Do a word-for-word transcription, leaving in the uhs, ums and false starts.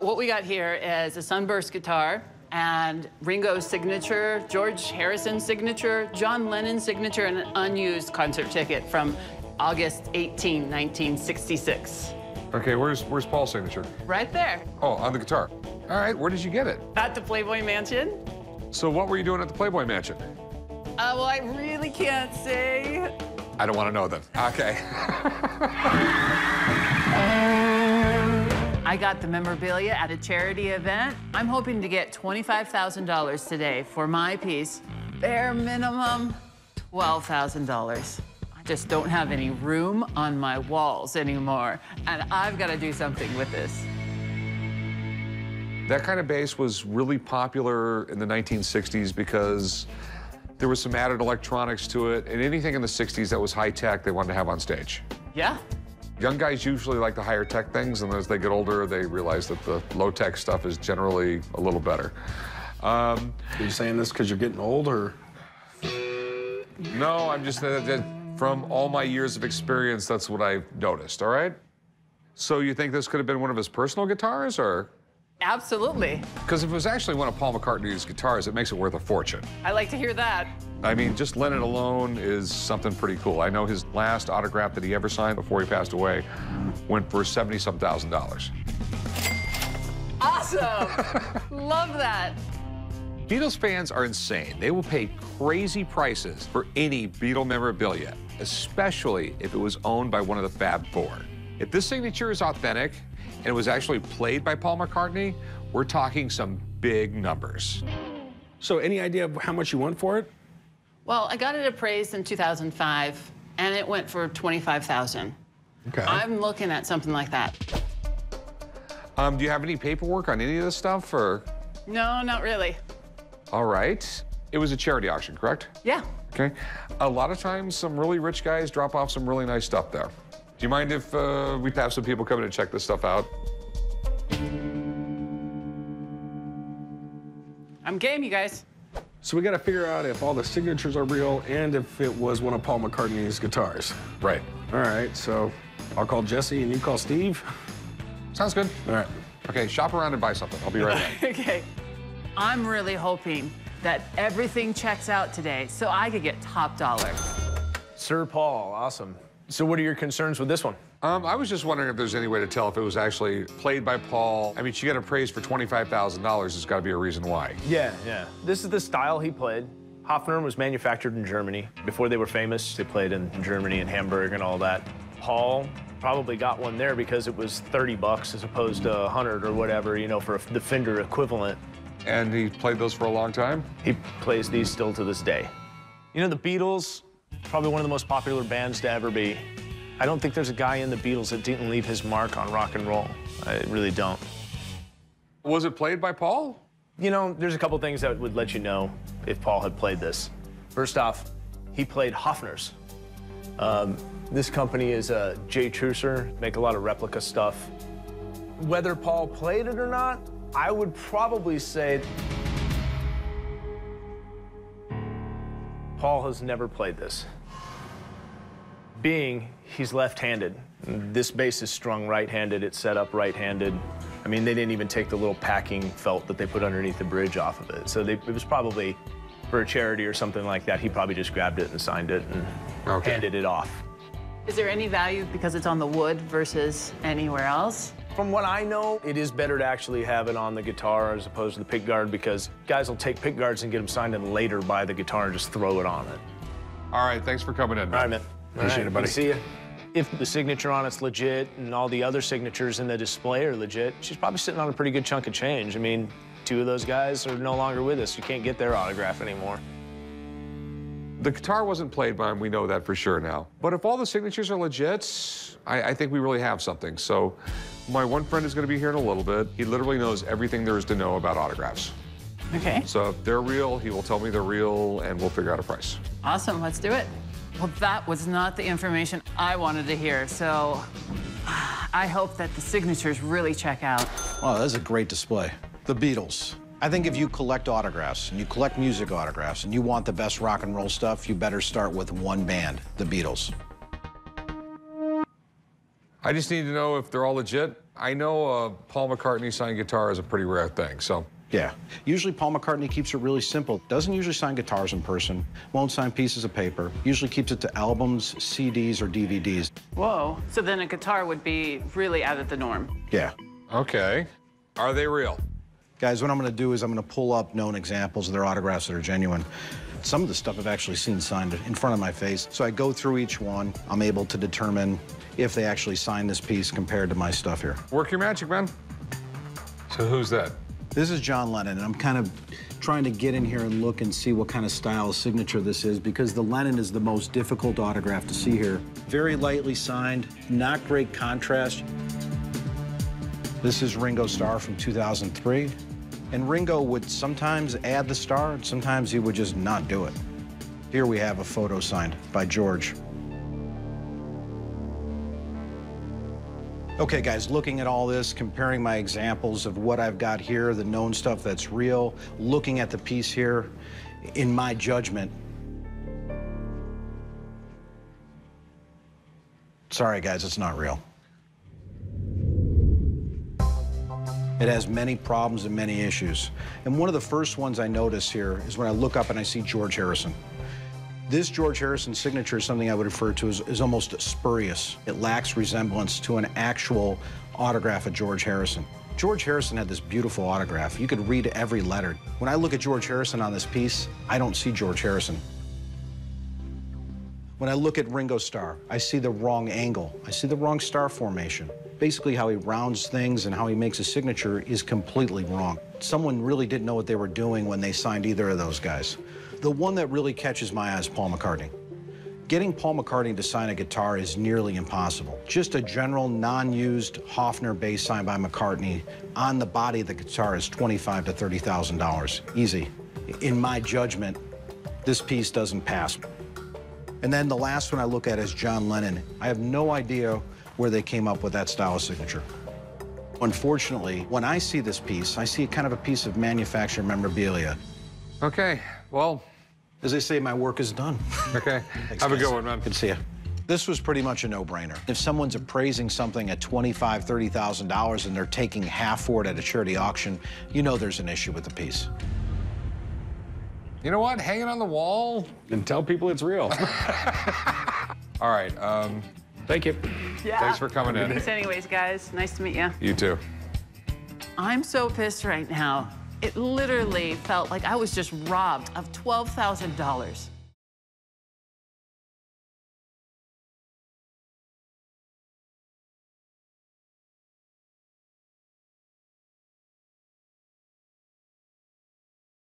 What we got here is a sunburst guitar and Ringo's signature, George Harrison's signature, John Lennon's signature, and an unused concert ticket from August eighteenth, nineteen sixty-six. Okay, where's where's Paul's signature? Right there. Oh, on the guitar. All right, where did you get it? At the Playboy Mansion. So what were you doing at the Playboy Mansion? Uh, well, I really can't say. I don't want to know then. Okay. I got the memorabilia at a charity event. I'm hoping to get twenty-five thousand dollars today for my piece. Bare minimum, twelve thousand dollars. Just don't have any room on my walls anymore, and I've got to do something with this. That kind of bass was really popular in the nineteen sixties because there was some added electronics to it, and anything in the sixties that was high-tech they wanted to have on stage. Yeah. Young guys usually like the higher-tech things, and as they get older, they realize that the low-tech stuff is generally a little better. Um, Are you saying this because you're getting old, or? No, I'm just... Uh, that, From all my years of experience, that's what I've noticed, all right? So you think this could have been one of his personal guitars, or? Absolutely. Because if it was actually one of Paul McCartney's guitars, it makes it worth a fortune. I like to hear that. I mean, just Lennon alone is something pretty cool. I know his last autograph that he ever signed before he passed away went for seventy-some thousand dollars. Awesome! Love that. Beatles fans are insane. They will pay crazy prices for any Beatle memorabilia, especially if it was owned by one of the Fab Four. If this signature is authentic and it was actually played by Paul McCartney, we're talking some big numbers. So any idea of how much you want for it? Well, I got it appraised in two thousand five, and it went for twenty-five thousand dollars. Okay. I'm looking at something like that. Um, do you have any paperwork on any of this stuff, or? No, not really. All right. It was a charity auction, correct? Yeah. Okay. A lot of times, some really rich guys drop off some really nice stuff there. Do you mind if uh, we have some people come in and check this stuff out? I'm game, you guys. So we got to figure out if all the signatures are real and if it was one of Paul McCartney's guitars. Right. All right. So I'll call Jesse and you call Steve. Sounds good. All right. Okay. Shop around and buy something. I'll be right back. Okay. I'm really hoping that everything checks out today so I could get top dollar. Sir Paul, awesome. So what are your concerns with this one? Um, I was just wondering if there's any way to tell if it was actually played by Paul. I mean, she got appraised for twenty-five thousand dollars. There's got to be a reason why. Yeah, yeah. This is the style he played. Hofner was manufactured in Germany. Before they were famous, they played in Germany and Hamburg and all that. Paul probably got one there because it was thirty bucks as opposed to a hundred or whatever, you know, for the Fender equivalent. And he played those for a long time? He plays these still to this day. You know, the Beatles, probably one of the most popular bands to ever be. I don't think there's a guy in the Beatles that didn't leave his mark on rock and roll. I really don't. Was it played by Paul? You know, there's a couple things that would let you know if Paul had played this. First off, he played Hofner's. Um, this company is uh, Jay Trucer, make a lot of replica stuff. Whether Paul played it or not, I would probably say Paul has never played this. Being he's left-handed. This bass is strung right-handed, it's set up right-handed. I mean, they didn't even take the little packing felt that they put underneath the bridge off of it. So they, it was probably for a charity or something like that. He probably just grabbed it and signed it and okay. handed it off. Is there any value because it's on the wood versus anywhere else? From what I know, it is better to actually have it on the guitar as opposed to the pick guard because guys will take pick guards and get them signed and later buy the guitar and just throw it on it. All right, thanks for coming in. All right, man. Appreciate it, buddy. See you. If the signature on it's legit and all the other signatures in the display are legit, she's probably sitting on a pretty good chunk of change. I mean, two of those guys are no longer with us. You can't get their autograph anymore. The guitar wasn't played by him, we know that for sure now. But if all the signatures are legit, I, I think we really have something. So my one friend is gonna be here in a little bit. He literally knows everything there is to know about autographs. Okay. So if they're real, he will tell me they're real and we'll figure out a price. Awesome, let's do it. Well, that was not the information I wanted to hear. So I hope that the signatures really check out. Wow, that's a great display. The Beatles. I think if you collect autographs, and you collect music autographs, and you want the best rock and roll stuff, you better start with one band, the Beatles. I just need to know if they're all legit. I know a Paul McCartney signed guitar is a pretty rare thing, so. Yeah. Usually Paul McCartney keeps it really simple. Doesn't usually sign guitars in person. Won't sign pieces of paper. Usually keeps it to albums, C Ds, or D V Ds. Whoa. So then a guitar would be really out of the norm. Yeah. Okay. Are they real? Guys, what I'm going to do is I'm going to pull up known examples of their autographs that are genuine. Some of the stuff I've actually seen signed in front of my face. So I go through each one. I'm able to determine if they actually signed this piece compared to my stuff here. Work your magic, man. So who's that? This is John Lennon, and I'm kind of trying to get in here and look and see what kind of style signature this is, because the Lennon is the most difficult autograph to see here. Very lightly signed, not great contrast. This is Ringo Starr from two thousand three. And Ringo would sometimes add the star, and sometimes he would just not do it. Here we have a photo signed by George. Okay, guys, looking at all this, comparing my examples of what I've got here, the known stuff that's real, looking at the piece here, in my judgment. Sorry, guys, it's not real. It has many problems and many issues. And one of the first ones I notice here is when I look up and I see George Harrison. This George Harrison signature is something I would refer to as, as almost spurious. It lacks resemblance to an actual autograph of George Harrison. George Harrison had this beautiful autograph. You could read every letter. When I look at George Harrison on this piece, I don't see George Harrison. When I look at Ringo Starr, I see the wrong angle. I see the wrong star formation. Basically, how he rounds things and how he makes a signature is completely wrong. Someone really didn't know what they were doing when they signed either of those guys. The one that really catches my eye is Paul McCartney. Getting Paul McCartney to sign a guitar is nearly impossible. Just a general, non-used Hofner bass signed by McCartney on the body of the guitar is twenty-five thousand to thirty thousand dollars. Easy. In my judgment, this piece doesn't pass. And then the last one I look at is John Lennon. I have no idea where they came up with that style of signature. Unfortunately, when I see this piece, I see kind of a piece of manufactured memorabilia. Okay, well. As they say, my work is done. Okay, thanks, have guys. A good one, man. Good to see you. This was pretty much a no-brainer. If someone's appraising something at twenty-five thousand, thirty thousand dollars and they're taking half for it at a charity auction, you know there's an issue with the piece. You know what, hang it on the wall. And tell people it's real. All right, um, thank you. Yeah. Thanks for coming in. Thanks anyways, guys. Nice to meet you. You too. I'm so pissed right now. It literally felt like I was just robbed of twelve thousand dollars.